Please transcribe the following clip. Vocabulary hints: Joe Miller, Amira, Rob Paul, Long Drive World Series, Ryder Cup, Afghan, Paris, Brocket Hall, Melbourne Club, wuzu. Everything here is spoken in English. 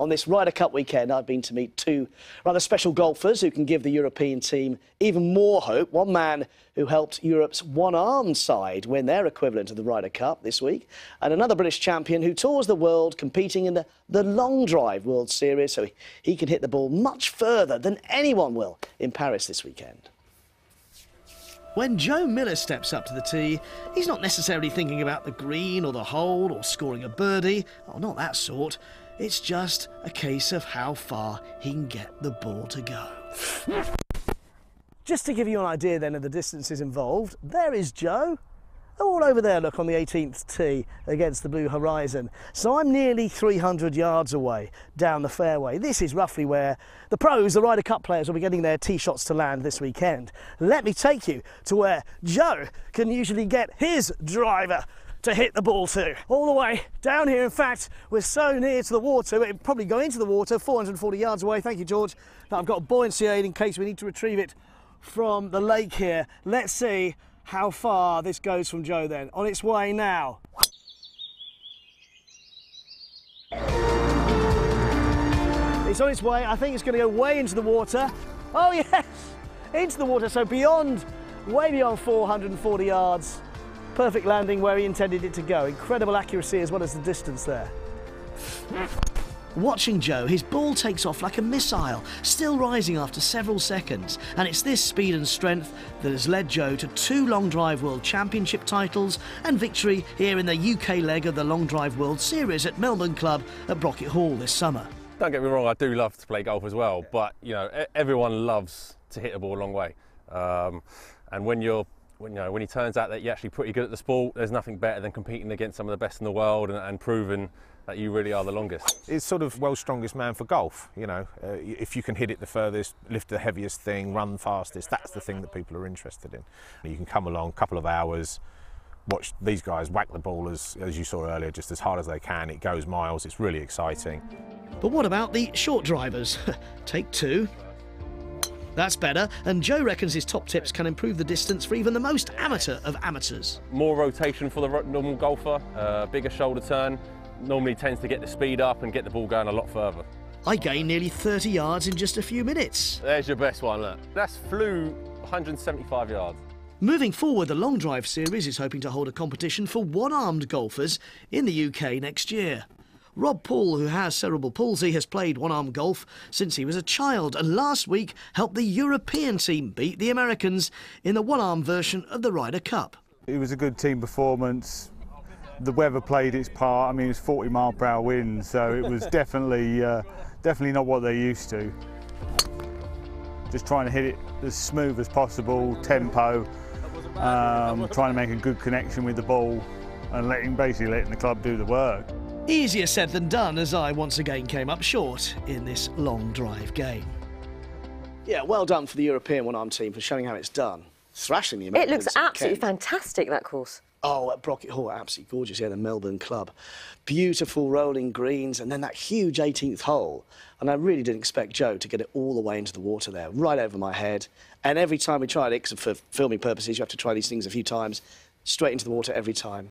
On this Ryder Cup weekend, I've been to meet two rather special golfers who can give the European team even more hope. One man who helped Europe's one-armed side win their equivalent of the Ryder Cup this week, and another British champion who tours the world competing in the Long Drive World Series, so he can hit the ball much further than anyone will in Paris this weekend. When Joe Miller steps up to the tee, he's not necessarily thinking about the green or the hole or scoring a birdie. Oh, not that sort. It's just a case of how far he can get the ball to go. Just to give you an idea then of the distances involved, there is Joe. All over there, look, on the 18th tee against the blue horizon. So I'm nearly 300 yards away down the fairway. This is roughly where the pros, the Ryder Cup players, will be getting their tee shots to land this weekend. Let me take you to where Joe can usually get his driver to hit the ball to. All the way down here. In fact, we're so near to the water, it'd probably go into the water, 440 yards away. Thank you, George. Now, I've got a buoyancy aid in case we need to retrieve it from the lake here. Let's see how far this goes from Joe then. On its way now. It's on its way. I think it's going to go way into the water. Oh yes, into the water. So beyond, way beyond 440 yards. Perfect landing where he intended it to go. Incredible accuracy as well as the distance there. Watching Joe, his ball takes off like a missile, still rising after several seconds, and it's this speed and strength that has led Joe to two Long Drive World Championship titles and victory here in the UK leg of the Long Drive World Series at Melbourne Club at Brocket Hall this summer. Don't get me wrong, I do love to play golf as well, but you know, everyone loves to hit a ball a long way, and when he turns out that you're actually pretty good at the sport, there's nothing better than competing against some of the best in the world and proving that you really are the longest. It's sort of world's strongest man for golf, you know. If you can hit it the furthest, lift the heaviest thing, run fastest, that's the thing that people are interested in. You can come along a couple of hours, watch these guys whack the ball, as you saw earlier, just as hard as they can. It goes miles, it's really exciting. But what about the short drivers? Take two. That's better, and Joe reckons his top tips can improve the distance for even the most amateur of amateurs. More rotation for the normal golfer, bigger shoulder turn, normally tends to get the speed up and get the ball going a lot further. I gained nearly 30 yards in just a few minutes. There's your best one, look. That's flew 175 yards. Moving forward, the Long Drive Series is hoping to hold a competition for one-armed golfers in the UK next year. Rob Paul, who has cerebral palsy, has played one-arm golf since he was a child and last week helped the European team beat the Americans in the one-arm version of the Ryder Cup. It was a good team performance. The weather played its part. I mean, it was 40-mile-per-hour wind, so it was definitely not what they're used to. Just trying to hit it as smooth as possible, tempo, trying to make a good connection with the ball and basically letting the club do the work. Easier said than done, as I once again came up short in this long drive game. Yeah, well done for the European one-arm team for showing how it's done. Thrashing the Americans. It looks absolutely fantastic, that course. Oh, at Brocket Hall, absolutely gorgeous. Yeah, the Melbourne Club. Beautiful rolling greens and then that huge 18th hole. And I really didn't expect Joe to get it all the way into the water there, right over my head. And every time we tried it, because for filming purposes, you have to try these things a few times, straight into the water every time.